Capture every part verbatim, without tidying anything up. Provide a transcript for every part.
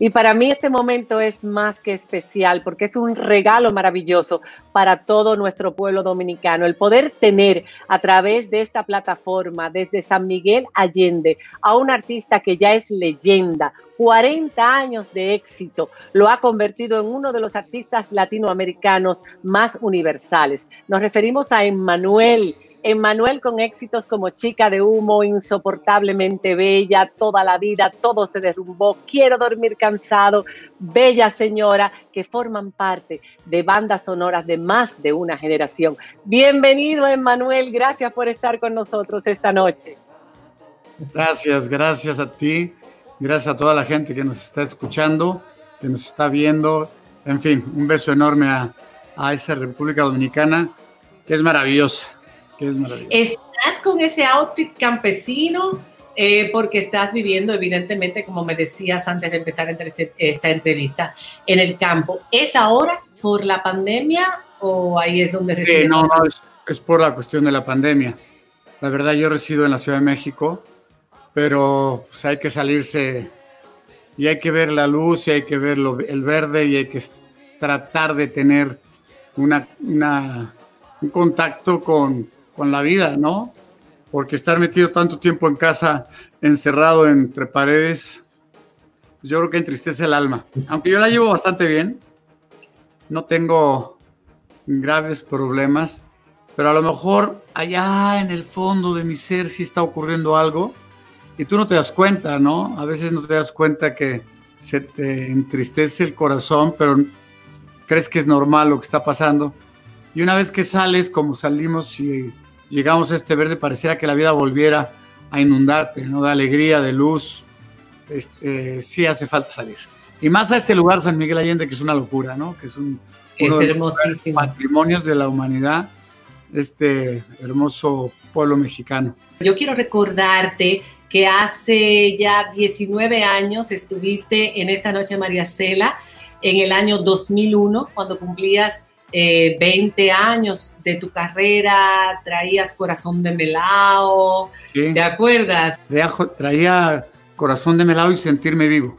Y para mí este momento es más que especial porque es un regalo maravilloso para todo nuestro pueblo dominicano. El poder tener a través de esta plataforma desde San Miguel Allende a un artista que ya es leyenda, cuarenta años de éxito, lo ha convertido en uno de los artistas latinoamericanos más universales. Nos referimos a Emmanuel. Emmanuel con éxitos como Chica de Humo, Insoportablemente Bella, Toda la Vida, Todo se Derrumbó, Quiero Dormir Cansado, Bella Señora, que forman parte de bandas sonoras de más de una generación. Bienvenido, Emmanuel, gracias por estar con nosotros esta noche. Gracias, gracias a ti, gracias a toda la gente que nos está escuchando, que nos está viendo. En fin, un beso enorme a, a esa República Dominicana, que es maravillosa. Es estás con ese outfit campesino eh, porque estás viviendo, evidentemente, como me decías antes de empezar entre esta entrevista, en el campo. ¿Es ahora por la pandemia o ahí es donde resides? Eh, no, no, es, es por la cuestión de la pandemia. La verdad, yo resido en la Ciudad de México, pero pues, hay que salirse y hay que ver la luz y hay que ver lo, el verde y hay que tratar de tener una, una, un contacto con... con la vida, ¿no? Porque estar metido tanto tiempo en casa, encerrado entre paredes, yo creo que entristece el alma. Aunque yo la llevo bastante bien, no tengo graves problemas, pero a lo mejor allá en el fondo de mi ser sí está ocurriendo algo y tú no te das cuenta, ¿no? A veces no te das cuenta que se te entristece el corazón, pero crees que es normal lo que está pasando. Y una vez que sales, como salimos y llegamos a este verde, pareciera que la vida volviera a inundarte, ¿no? De alegría, de luz. Este, sí hace falta salir. Y más a este lugar, San Miguel Allende, que es una locura, ¿no? Que es un es uno hermosísimo. De los patrimonios de la humanidad, este hermoso pueblo mexicano. Yo quiero recordarte que hace ya diecinueve años estuviste en Esta Noche Mariasela, en el año dos mil uno, cuando cumplías Eh, veinte años de tu carrera, traías Corazón de Melao, sí. ¿Te acuerdas? Traía, traía Corazón de Melao y Sentirme Vivo.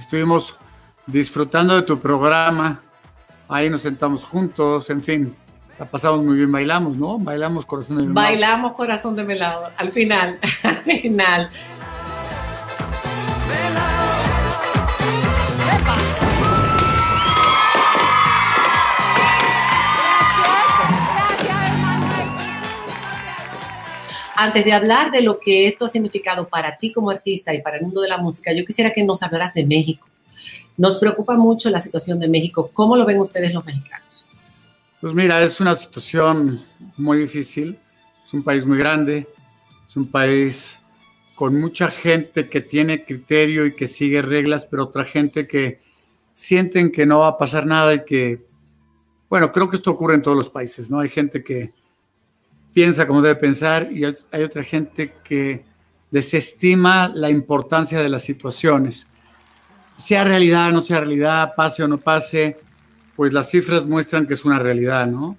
Estuvimos disfrutando de tu programa, ahí nos sentamos juntos, en fin, la pasamos muy bien, bailamos, ¿no? Bailamos Corazón de Melao. Bailamos Corazón de Melao, al final, al final. Antes de hablar de lo que esto ha significado para ti como artista y para el mundo de la música, yo quisiera que nos hablaras de México. Nos preocupa mucho la situación de México. ¿Cómo lo ven ustedes los mexicanos? Pues mira, es una situación muy difícil. Es un país muy grande. Es un país con mucha gente que tiene criterio y que sigue reglas, pero otra gente que sienten que no va a pasar nada y que... Bueno, creo que esto ocurre en todos los países, ¿no? Hay gente que piensa como debe pensar y hay otra gente que desestima la importancia de las situaciones. Sea realidad o no sea realidad, pase o no pase, pues las cifras muestran que es una realidad, ¿no?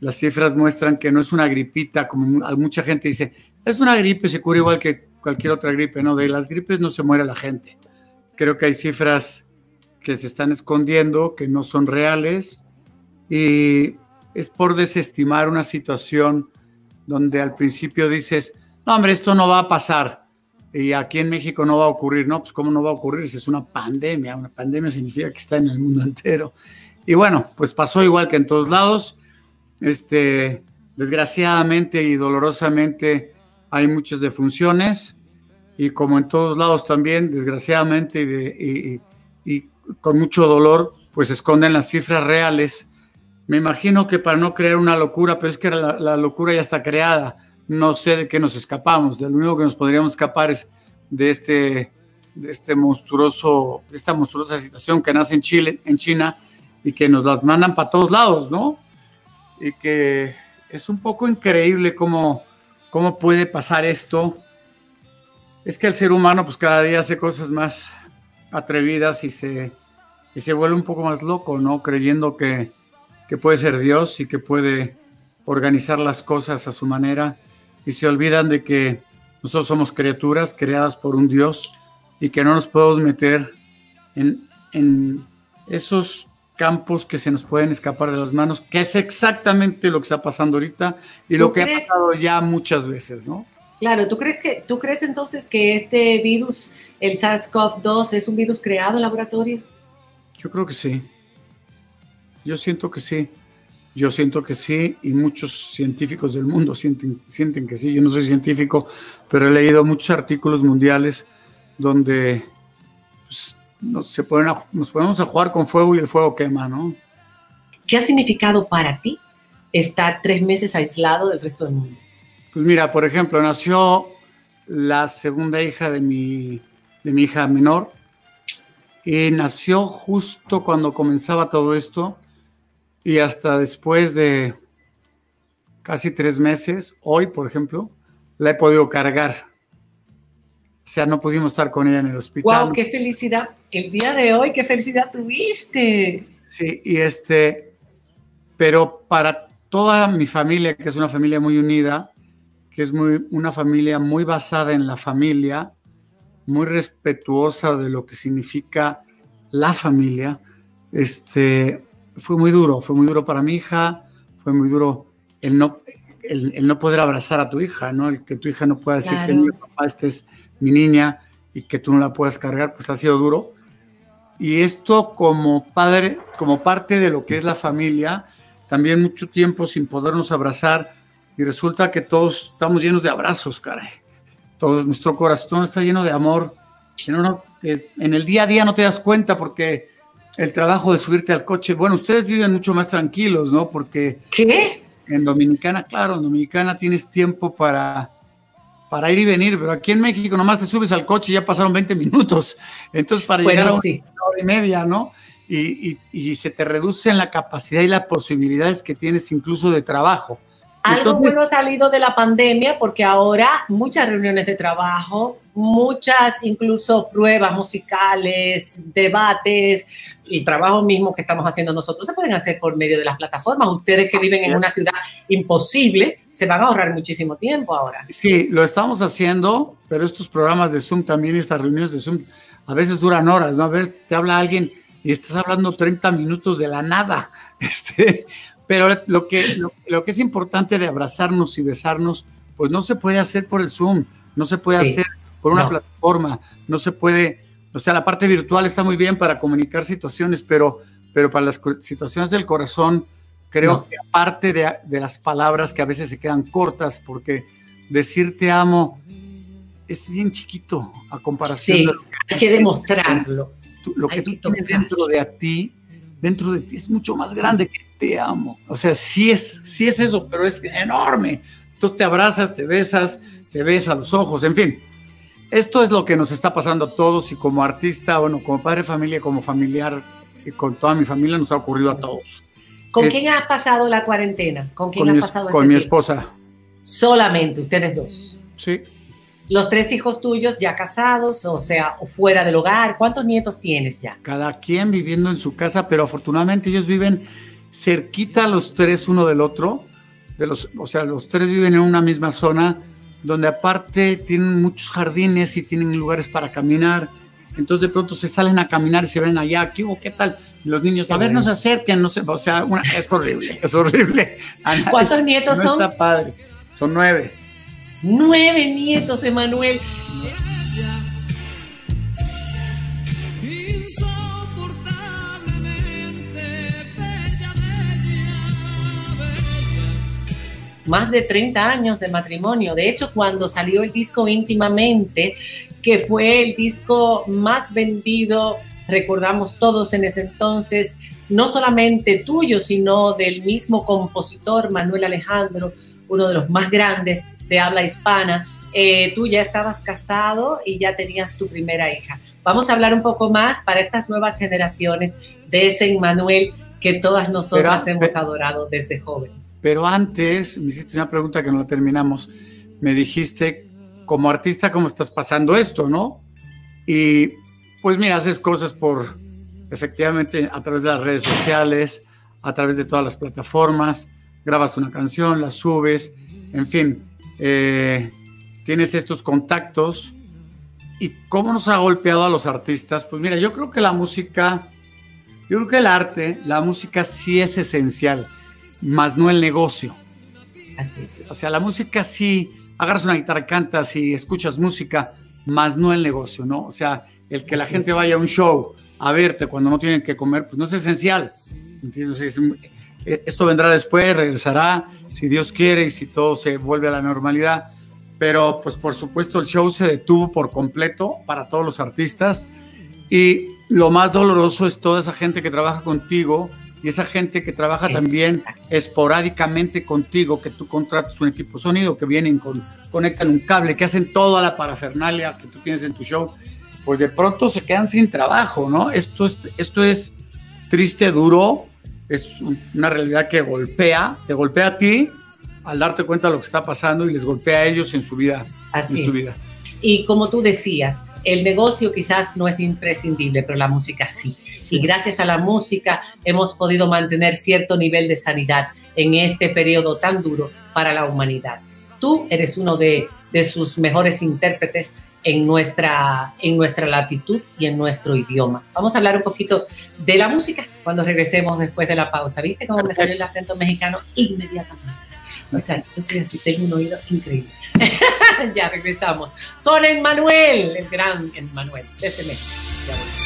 Las cifras muestran que no es una gripita, como mucha gente dice, es una gripe, se cura igual que cualquier otra gripe, ¿no? De las gripes no se muere la gente. Creo que hay cifras que se están escondiendo, que no son reales y es por desestimar una situación donde al principio dices, no, hombre, esto no va a pasar y aquí en México no va a ocurrir. No, pues ¿cómo no va a ocurrir? Si es una pandemia, una pandemia significa que está en el mundo entero. Y bueno, pues pasó igual que en todos lados. Este, desgraciadamente y dolorosamente hay muchas defunciones y como en todos lados también, desgraciadamente y, de, y, y con mucho dolor, pues esconden las cifras reales. Me imagino que para no crear una locura, pero es que la, la locura ya está creada. No sé de qué nos escapamos. De lo único que nos podríamos escapar es de, este, de, este monstruoso, de esta monstruosa situación que nace en Chile, en China y que nos las mandan para todos lados, ¿no? Y que es un poco increíble cómo, cómo puede pasar esto. Es que el ser humano pues cada día hace cosas más atrevidas y se, y se vuelve un poco más loco, ¿no? Creyendo que... que puede ser Dios y que puede organizar las cosas a su manera y se olvidan de que nosotros somos criaturas creadas por un Dios y que no nos podemos meter en, en esos campos que se nos pueden escapar de las manos, que es exactamente lo que está pasando ahorita y lo que ha pasado ya muchas veces, ¿no? Claro, ¿tú crees, que, ¿tú crees entonces que este virus, el SARS CoV dos, es un virus creado en laboratorio? Yo creo que sí. Yo siento que sí. Yo siento que sí y muchos científicos del mundo sienten, sienten que sí. Yo no soy científico, pero he leído muchos artículos mundiales donde pues, nos, se ponen a, nos ponemos a jugar con fuego y el fuego quema, ¿no? ¿Qué ha significado para ti estar tres meses aislado del resto del mundo? Pues mira, por ejemplo, nació la segunda hija de mi, de mi hija menor y nació justo cuando comenzaba todo esto y hasta después de casi tres meses, hoy, por ejemplo, la he podido cargar. O sea, no pudimos estar con ella en el hospital. ¡Wow! ¡Qué felicidad! El día de hoy, ¡qué felicidad tuviste! Sí, y este, pero para toda mi familia, que es una familia muy unida, que es muy, una familia muy basada en la familia, muy respetuosa de lo que significa la familia. Este, fue muy duro, fue muy duro para mi hija, fue muy duro el no, el, el no poder abrazar a tu hija, ¿no? El que tu hija no pueda decir claro. que mi papá, esta es mi niña y que tú no la puedas cargar, pues ha sido duro. Y esto como padre, como parte de lo que es la familia, también mucho tiempo sin podernos abrazar, y resulta que todos estamos llenos de abrazos, caray. Todo nuestro corazón está lleno de amor. En, uno, en el día a día no te das cuenta porque el trabajo de subirte al coche... Bueno, ustedes viven mucho más tranquilos, ¿no? Porque... ¿Qué? En Dominicana, claro, en Dominicana tienes tiempo para, para ir y venir, pero aquí en México nomás te subes al coche y ya pasaron veinte minutos. Entonces, para bueno, llegar a sí. una hora y media, ¿no? Y, y, y se te reducen la capacidad y las posibilidades que tienes incluso de trabajo. Entonces, algo bueno ha salido de la pandemia porque ahora muchas reuniones de trabajo, muchas incluso pruebas musicales, debates, el trabajo mismo que estamos haciendo nosotros se pueden hacer por medio de las plataformas. Ustedes que viven en una ciudad imposible se van a ahorrar muchísimo tiempo ahora. Sí, lo estamos haciendo, pero estos programas de Zoom también, estas reuniones de Zoom, a veces duran horas, ¿no? A veces te habla alguien y estás hablando treinta minutos de la nada, este... Pero lo que, lo, lo que es importante de abrazarnos y besarnos, pues no se puede hacer por el Zoom, no se puede sí, hacer por una no. plataforma, no se puede, o sea, la parte virtual está muy bien para comunicar situaciones, pero, pero para las situaciones del corazón, creo no. que aparte de, de las palabras que a veces se quedan cortas, porque decir te amo es bien chiquito a comparación. Sí, de lo que hay que demostrarlo. Tú, lo hay que tú que tienes dentro de a ti, dentro de ti es mucho más grande que te amo, o sea, sí es, sí es eso, pero es enorme. Entonces te abrazas, te besas, te ves a los ojos, en fin. Esto es lo que nos está pasando a todos y como artista, bueno, como padre de familia, como familiar, y con toda mi familia nos ha ocurrido a todos. ¿Con es, quién has pasado la cuarentena? ¿Con quién con has mi, pasado Con este mi tiempo? esposa. Solamente, ustedes dos. Sí. Los tres hijos tuyos ya casados, o sea, fuera del hogar, ¿cuántos nietos tienes ya? Cada quien viviendo en su casa, pero afortunadamente ellos viven cerquita los tres uno del otro, de los, o sea, los tres viven en una misma zona, donde aparte tienen muchos jardines y tienen lugares para caminar, entonces de pronto se salen a caminar y se ven allá, aquí, o qué tal, los niños, a ver, no se acerquen, no se, o sea, una, es horrible, es horrible. Ana, ¿Cuántos es, nietos no son? No está padre, son nueve. Nueve nietos, Emmanuel. Más de treinta años de matrimonio. De hecho, cuando salió el disco Íntimamente, que fue el disco más vendido, recordamos todos en ese entonces, no solamente tuyo, sino del mismo compositor, Manuel Alejandro, uno de los más grandes de habla hispana. Eh, tú ya estabas casado y ya tenías tu primera hija. Vamos a hablar un poco más para estas nuevas generaciones de ese Emmanuel que todas nosotras Pero, hemos adorado desde joven. Pero antes, me hiciste una pregunta que no la terminamos. Me dijiste, como artista, ¿cómo estás pasando esto, no? Y, pues mira, haces cosas por, efectivamente, a través de las redes sociales, a través de todas las plataformas, grabas una canción, la subes, en fin, eh, tienes estos contactos ¿Y cómo nos ha golpeado a los artistas? Pues mira, yo creo que la música, yo creo que el arte, la música sí es esencial, más no el negocio. Así es. O sea, la música sí, agarras una guitarra, cantas y escuchas música, más no el negocio, ¿no? O sea, el que la sí. gente vaya a un show a verte cuando no tienen que comer, pues no es esencial. Entonces, esto vendrá después, regresará, si Dios quiere, y si todo se vuelve a la normalidad. Pero pues por supuesto el show se detuvo por completo para todos los artistas, y lo más doloroso es toda esa gente que trabaja contigo y esa gente que trabaja Exacto. también esporádicamente contigo, que tú contratas un equipo de sonido, que vienen, con, conectan un cable, que hacen toda la parafernalia que tú tienes en tu show, pues de pronto se quedan sin trabajo, ¿no? Esto es, esto es triste, duro, es una realidad que golpea, te golpea a ti, al darte cuenta de lo que está pasando, y les golpea a ellos en su vida. Así en su es. Vida. Y como tú decías, el negocio quizás no es imprescindible, pero la música sí. sí. Y gracias a la música hemos podido mantener cierto nivel de sanidad en este periodo tan duro para la humanidad. Tú eres uno de, de sus mejores intérpretes en nuestra, en nuestra latitud y en nuestro idioma. Vamos a hablar un poquito de la música cuando regresemos después de la pausa. ¿Viste cómo me salió el acento mexicano inmediatamente? O sea, yo soy así, tengo un oído increíble. Ya regresamos con Emmanuel, el gran Emmanuel, desde México. Ya voy.